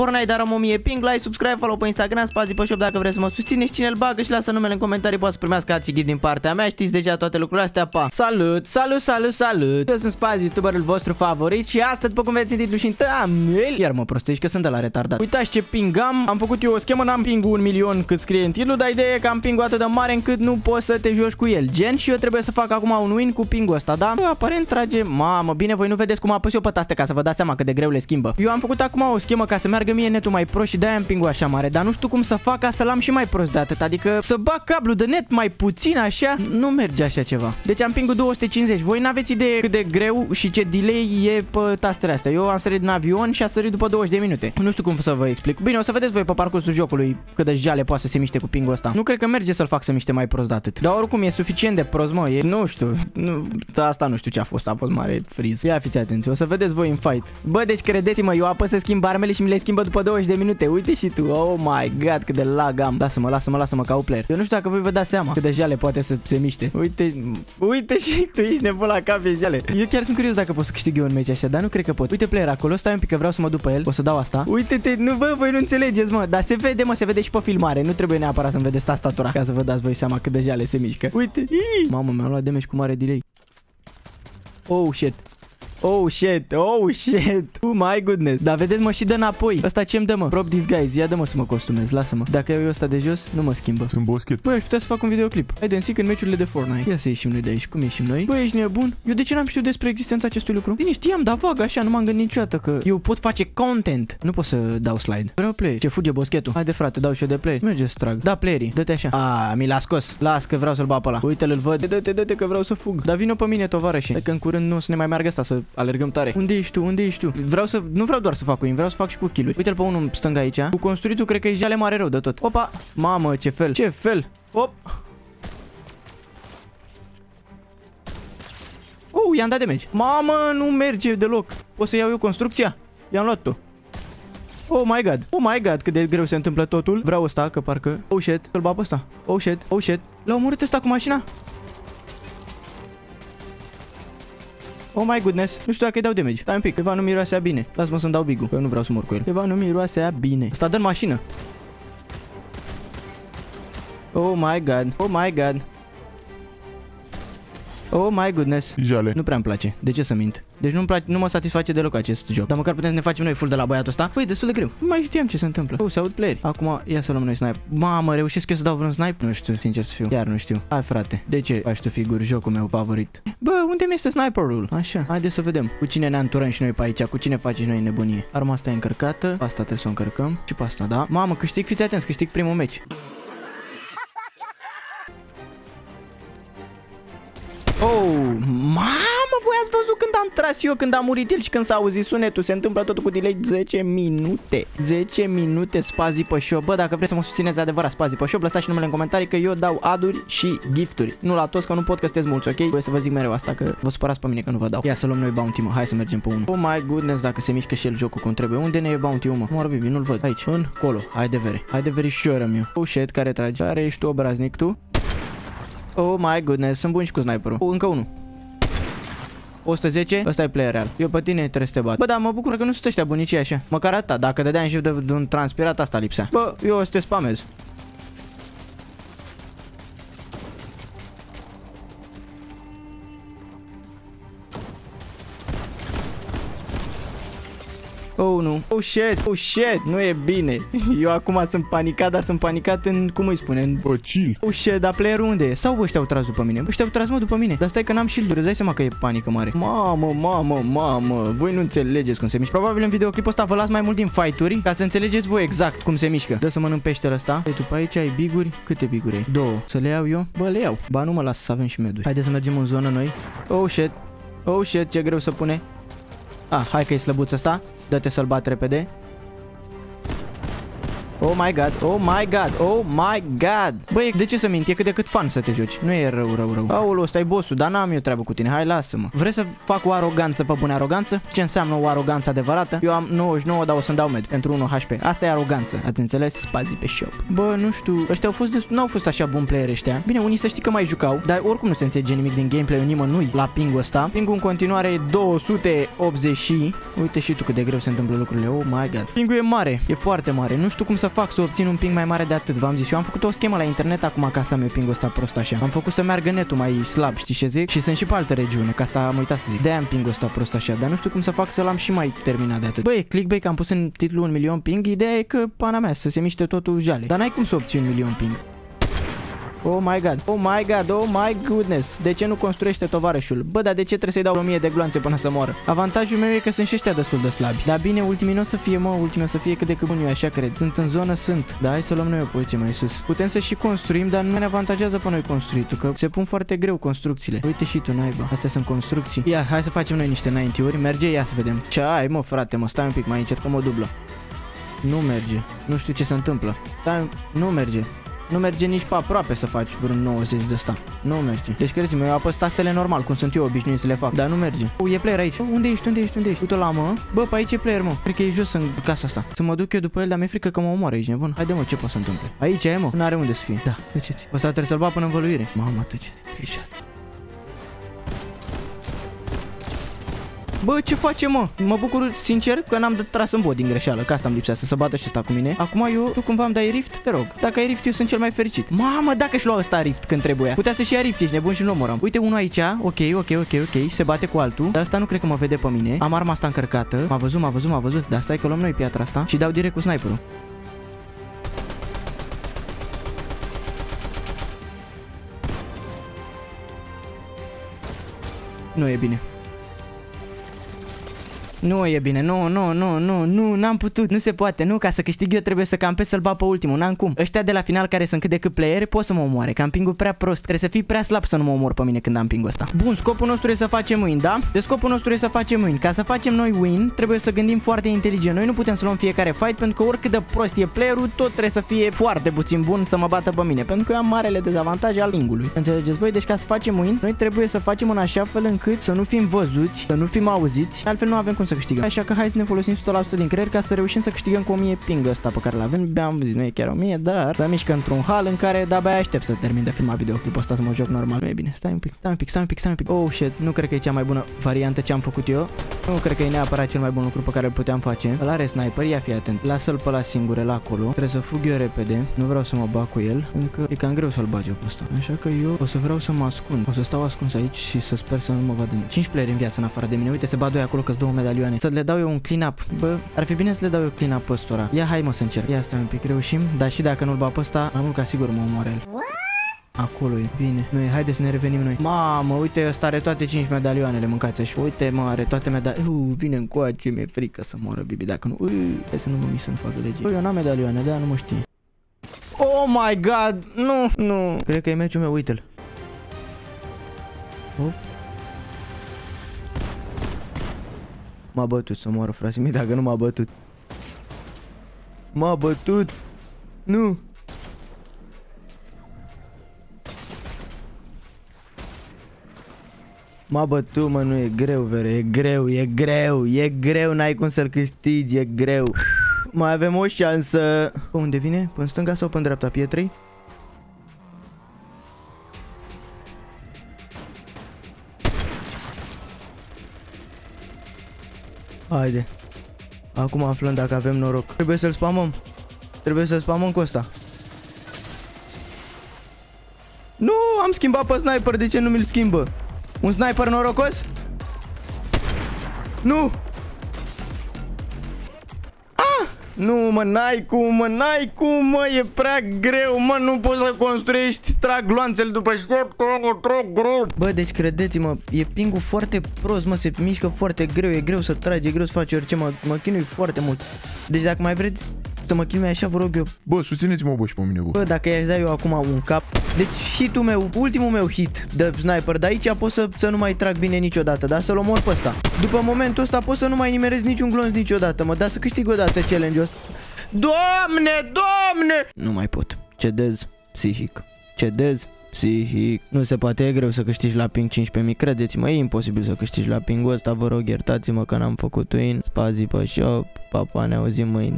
Fortnite, dar am 1000 ping, like, subscribe, follow pe Instagram, Spazzy pe Shop dacă vreți să mă susțineți. Cine îl bagă și lasă numele în comentarii poate să primească ați ghid din partea mea. Știți deja toate lucrurile astea, pa! Salut, salut, salut, salut! Eu sunt Spazzy, youtuberul vostru favorit și asta, după cum veți în titlu și în thumbnail, iar mă prostești că sunt de la retardat. Uitați ce ping am, am făcut eu o schemă, n-am ping-ul 1.000.000 cât scrie în titlu, dar ideea e că am ping-ul atât de mare încât nu poți să te joci cu el. Gen, și eu trebuie să fac acum un win cu ping-ul ăsta, da? Aparent trage, mamă, bine, voi nu vedeți cum apăs eu pe taste ca să vă dați seama că de greu le schimbă. Eu am făcut acum o schemă ca să meargă mie netul mai prost și de-aia am ping-ul așa mare, dar nu știu cum să fac ca să-l am și mai prost de atât, adică să bag cablu de net mai puțin așa, nu merge așa ceva. Deci am ping-ul 250, voi n-aveți idee cât de greu și ce delay e pe tastele astea. Eu am sărit în avion și a sărit după 20 de minute. Nu știu cum să vă explic. Bine, o să vedeți voi pe parcursul jocului cât de jale poate să se miște cu ping-ul ăsta. Nu cred că merge să-l fac să miște mai prost de atât. Dar oricum e suficient de prost, mă, e... nu știu. Nu... asta nu știu ce a fost, a fost mare friz. Ia fiți atenți, o să vedeți voi în fight. Bă, deci credeți-mă, eu apăs să schimb armele și mi le schimbă după 20 de minute. Uite și tu. Oh my god, cât de lag am. Lasă-mă, lasă-mă, lasă-mă ca player. Eu nu știu dacă voi vă dați seama cât de jale poate să se miște. Uite, uite și tu ești nebun la cap, e jale. Eu chiar sunt curios dacă pot să câștig eu un meci așa, dar nu cred că pot. Uite player acolo, stai un pic că vreau să mă duc pe el. O să dau asta. Uite-te, nu vă, voi nu înțelegeți, mă, dar se vede, mă, se vede și pe filmare. Nu trebuie neapărat să-mi vedeți tastatura ca să vă dați voi seama cât de jale se mișcă. Uite. Mamă, mi-am luat damage cu mare delay. Oh shit. Oh shit, oh shit. Oh my goodness. Dar vedeți, mă, și dă înapoi. Ăsta ce-mi dă, mă? Prop disguise. Ia dă-mă să mă costumez. Lasă-mă. Dacă eu ăsta de jos, nu mă schimbă. Sunt boschet. Băi, aș putea să fac un videoclip. Haide în sic în meciurile de Fortnite. Ia să ieșim noi de aici. Cum ieșim noi? Băi, ești nebun? Eu de ce n-am știut despre existența acestui lucru? Bine, știam, dar vag așa, nu m-am gândit niciodată că eu pot face content. Nu pot să dau slide. Vreau play. Ce fuge boschetul. Haide, frate, dau și eu de play. Merge să trag. Da, playerii. Dă-te așa. Ah, mi l-a scos. Las că vreau să-l bat pe ăla. Uite-l, îl văd. Dă-te că vreau să fug. Dar vino pe mine, tovarășe. Că în curând nu o să ne mai meargă asta să alergăm tare. Unde ești tu? Unde ești tu? Vreau să... nu vreau doar să fac cu ei, vreau să fac și cu kill-uri. Uite-l pe unul stâng aici. Cu construitul cred că e jale mare rău de tot. Opa! Mamă, ce fel! Ce fel! Op! Oh, i-am dat damage. Mamă, nu merge deloc. O să iau eu construcția? I-am luat-o. Oh my god! Oh my god! Cât de greu se întâmplă totul. Vreau ăsta, că parcă... oh shit! Îl bag pe ăsta. Oh shit! Oh shit! L-a omorât ăsta cu mașina? Oh my goodness, nu știu dacă îi dau damage. Stai un pic, ceva nu miroasea bine. Lasă-mă să-mi dau big-ul, că eu nu vreau să mor cu el. Ceva nu miroasea bine. Asta dă în mașină. Oh my god, oh my god. Oh my goodness. Jale. Nu prea-mi place, de ce să mint? Deci nu mă satisface deloc acest joc. Dar măcar putem să ne facem noi full de la băiatul ăsta. Păi, destul de greu. Nu mai știam ce se întâmplă. Oh, se aud playeri. Acum ia să luăm noi snipe. Mamă, reușesc eu să dau vreun snipe? Nu știu, sincer să fiu. Iar nu știu. Hai, frate. De ce faci tu figuri jocul meu favorit? Bă, unde mi este sniperul? Așa. Haideți să vedem. Cu cine ne anturăm și noi pe aici? Cu cine facem noi nebunie? Arma asta e încărcată. Asta trebuie să o încărcăm. Și pe asta, da. Mamă, câștig, fiți atenți, câștig primul meci. Oh, mamă, voi ați văzut când am tras eu, când am murit el și când s-a auzit sunetul. Se întâmplă totul cu delay 10 minute. 10 minute Spazzy pe Shop. Bă, dacă vreți să mă susțineți adevărat Spazzy pe Shop, lăsați și numele în comentarii că eu dau aduri și gifturi. Nu la toți, că nu pot, că sunteți mulți, ok? Trebuie să vă zic mereu asta, că vă supărați pe mine că nu vă dau. Ia să luăm noi bounty, mă. Hai să mergem pe unul. Oh my goodness, dacă se mișcă și el jocul cum trebuie. Unde ne e bounty, mă? Mor bibi, nu-l văd. Aici, încolo. Hai de vere. Hai de verișorăm eu. Oh shit, care trage? Care ești tu, obraznic tu? Oh my goodness, sunt bun și cu sniperul. Oh, încă unul. 110, ăsta e player real. Eu pe tine trebuie să te bat. Bă, dar mă bucur că nu sunt ăștia bunicii așa. Măcar atâta, dacă dădeam și de un transpirat, asta lipsea. Bă, eu o să te spamez. Oh, nu. Oh, shit. Oh, shit. Nu e bine. Eu acum sunt panicat, dar sunt panicat în... cum îi spune? În... băcil. Oh, shit. Dar player unde e? Sau ăștia au tras după mine? Ăștia au tras, mă, după mine. Dar stai că n-am shield-uri. Îți dai seama că e panică mare. Mamă, mamă, mamă. Voi nu înțelegeți cum se mișcă. Probabil în videoclipul ăsta vă las mai mult din fight-uri ca să înțelegeți voi exact cum se mișcă. Dă să mănânc peștele ăsta. Ei, tu pe aici ai biguri. Câte biguri ai? 2. Să le iau eu? Bă, le iau. Ba, nu mă las să avem și meduri. Haide să mergem în zonă noi. Oh, shit. Oh, shit. Ce greu să pune. Ah, hai că e slăbuț ăsta. Dă-te să-l bat repede. Oh my god, oh my god, oh my god. Băi, de ce să mint? E cât de cât fan să te joci. Nu e rău, rău, rău. Aoleu, ăsta e bossul, dar n-am eu treabă cu tine. Hai, lasă-mă. Vrei să fac o aroganță pe bună aroganță? Ce înseamnă o aroganță adevărată? Eu am 99, dar o să-mi dau med pentru 1 HP. Asta e aroganță, ați înțeles? Spazii pe Shop. Bă, nu știu, ăștia au fost n-au fost așa buni player ăștia. Bine, unii să știi că mai jucau, dar oricum nu se înțelege nimic din gameplay-ul nimănui la pingul ăsta. Pingul în continuare e 280. Uite și tu cât de greu se întâmplă lucrurile. Oh my god. Pingul e mare, e foarte mare. Nu știu cum să fac să obțin un ping mai mare de atât. V-am zis, eu am făcut o schemă la internet acum ca să am eu pingul ăsta prost așa. Am făcut să meargă netul mai slab, știi ce zic? Și sunt și pe alte regiune, ca asta am uitat să zic. De-aia am pingul ăsta prost așa, dar nu știu cum să fac să l-am și mai terminat de atât. Băi, clickbait, am pus în titlu 1.000.000 ping, ideea e că pana mea să se miște totul jale. Dar n-ai cum să obții 1.000.000 ping. Oh my god, oh my god, oh my goodness. De ce nu construiește tovarășul? Bă, dar de ce trebuie să-i dau 1000 de gloanțe până să moară? Avantajul meu e că sunt și ăștia destul de slabi. Dar bine, ultimii nu o să fie, mă, ultimii o să fie cât de cât bun eu, așa cred. Sunt în zonă, sunt. Dar hai să luăm noi o poziție mai sus. Putem să și construim, dar nu ne avantajează pe noi construitul, că se pun foarte greu construcțiile. Uite și tu, naiba. Astea sunt construcții. Ia, hai să facem noi niște 90-uri. Merge, ia să vedem. Ce ai, mă, frate, mă, stai un pic, mai încercăm o dublă. Nu merge. Nu știu ce se întâmplă. Stai, nu merge. Nu merge nici pe aproape să faci vreun 90 de ăsta. Nu merge. Deci credeți-mă, eu apăs tastele normal, cum sunt eu obișnuit să le fac. Dar nu merge. E player aici. Unde ești? Unde ești? Unde ești? Du-te la mă. Bă, pe aici e player, mă. Cred că e jos în casa asta. Să mă duc eu după el, dar mi-e frică că mă omoară aici, nebun. Haide, mă, ce poate să întâmple? Aici e, mă. N-are unde să fie. Da, tăceți. O să trebuie să-l bat până în văluire. Mama, tăceți. Bă, ce face, mă? Mă bucur sincer că n-am tras în bod din greșeală, că asta îmi lipsea, să bată și ăsta cu mine. Acum eu, tu cumva îmi dai rift? Te rog. Dacă ai rift, eu sunt cel mai fericit. Mamă, dacă și lua ăsta rift când trebuia. Putea să-și ia rift, ești nebun și nu omoram. Uite, unul aici, ok, se bate cu altul, dar asta nu cred că mă vede pe mine. Am arma asta încărcată, m-a văzut, dar stai că luăm noi piatra asta și dau direct cu sniperul. Nu e bine. Nu e bine, nu, n-am putut, nu se poate, nu, ca să câștig eu trebuie să campez să-l bat pe ultimul, n-am cum. Ăștia de la final care sunt cât de cât playeri pot să mă omoare, că am pingul prea prost, trebuie să fii prea slab să nu mă omor pe mine când am pingul ăsta. Bun, scopul nostru e să facem win, da? Deci scopul nostru e să facem win, ca să facem noi win trebuie să gândim foarte inteligent, noi nu putem să luăm fiecare fight pentru că oricât de prost e playerul, tot trebuie să fie foarte puțin bun să mă bată pe mine, pentru că eu am marele dezavantaj al pingului. Înțelegeți voi? Deci ca să facem win, noi trebuie să facem în așa fel încât să nu fim văzuți, să nu fim auziți, altfel nu avem cum să câștigăm. Așa că hai să ne folosim 100% din creier ca să reușim să câștigăm cu 1000 ping ăsta pe care l-avem. Am zis, nu e chiar 1000, dar să mișcă într-un hal în care de-abia aștept să termin de filmat videoclipul ăsta, să mă joc normal. Nu e bine, stai un pic. Oh shit, nu cred că e cea mai bună variantă ce am făcut eu. Nu cred că e neapărat cel mai bun lucru pe care îl puteam face. Îl are sniper, ia fii atent. Lasă-l pe la singure la acolo. Trebuie să fug eu repede. Nu vreau să mă bag cu el, încă e cam greu să-l bag eu pe ăsta. Așa că eu o să vreau să mă ascund. O să stau ascuns aici și să sper să nu mă vadă nimeni. 5 playeri în viață în afară de mine. Uite, se bat doi acolo că-s două medalii. Să le dau eu un clean-up. Bă, ar fi bine să le dau eu clean-up ăstora. Ia, hai mă să încerc. Ia, stai un pic, reușim. Dar și dacă nu-l bat pe ăsta, mai mult ca sigur mă omoară el. Acolo e bine. Noi, haide să ne revenim noi. Mamă, uite, ăsta are toate 5 medalioanele, mâncați așa. Uite, mă, are toate medalioanele. Vine încoace, mi-e frică să moară Bibi dacă nu. Hai să nu mă mișc, să nu fac lege. Bă, eu n-am medalioane, dar nu mă știe. Oh my god, nu. Cred că e meciul meu, uite-l. Hop. M-a bătut, să moară frații mei, dacă nu m-a bătut. M-a bătut. Nu. M-a bătut, mă, nu, e greu, vere, e greu, n-ai cum să-l câștigi, e greu. Mai avem o șansă. Unde vine? Până în stânga sau până în dreapta pietrei? Haide. Acum aflăm dacă avem noroc. Trebuie să-l spamăm. Trebuie să-l spamăm cu ăsta. Nu, am schimbat pe sniper. De ce nu mi-l schimbă? Un sniper norocos? Nu! Ah! Nu, mă, n-ai cum, mă, e prea greu, mă, nu poți să construiești, trag gloanțele după ștop, greu. Bă, deci credeți-mă, e pingul foarte prost, mă, se mișcă foarte greu, e greu să tragi, e greu să faci orice, mă chinui foarte mult. Deci dacă mai vreți să mă chinui așa, vă rog eu. Bă, susțineți-mă, bă, și pe mine, bă. Bă, dacă i-aș da eu acum un cap. Deci hit-ul meu, ultimul meu hit de sniper, de aici pot să nu mai trag bine niciodată, dar să-l omor pe ăsta. După momentul ăsta pot să nu mai nimerez niciun glonț niciodată, mă, dar să câștig odată challenge-ul ăsta. Doamne, doamne! Nu mai pot. Cedez psihic. Cedez psihic. Nu se poate, e greu să câștigi la ping 15.000. Credeți-mă, e imposibil să câștigi la pingul ăsta. Vă rog, iertați-mă că n-am făcut win. Spazzy pe Shop. Pa, pa, ne auzim mâine.